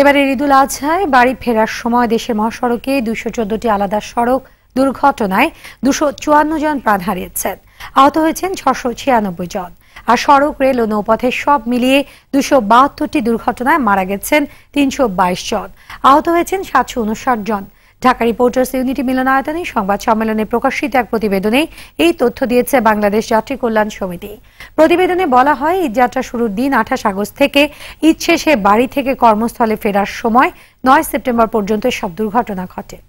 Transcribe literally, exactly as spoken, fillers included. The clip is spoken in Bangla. এবারে ঈদুল আজহায় বাড়ি ফেরার সময় দেশের মহাসড়কে দুইশ চৌদ্দটি আলাদা সড়ক দুর্ঘটনায় দুইশ চুয়ান্ন জন প্রাণ হারিয়েছেন, আহত হয়েছেন ছয়শ ছিয়ানব্বই জন। আর সড়ক, রেল ও নৌপথে সব মিলিয়ে দুইশ বাহাত্তরটি দুর্ঘটনায় মারা গেছেন তিনশ বাইশ জন, আহত হয়েছেন সাতশ উনষাট জন। ঢাকা রিপোর্টার্স ইউনিটি মিলনায়তনে সংবাদ সম্মেলনে প্রকাশিত এক প্রতিবেদনে এই তথ্য দিয়েছে বাংলাদেশ যাত্রী কল্যাণ সমিতি। প্রতিবেদনে বলা হয়, ঈদযাত্রা শুরুর দিন আঠাশ আগস্ট থেকে ঈদ শেষে বাড়ি থেকে কর্মস্থলে ফেরার সময় নয় সেপ্টেম্বর পর্যন্ত সব দুর্ঘটনা ঘটে।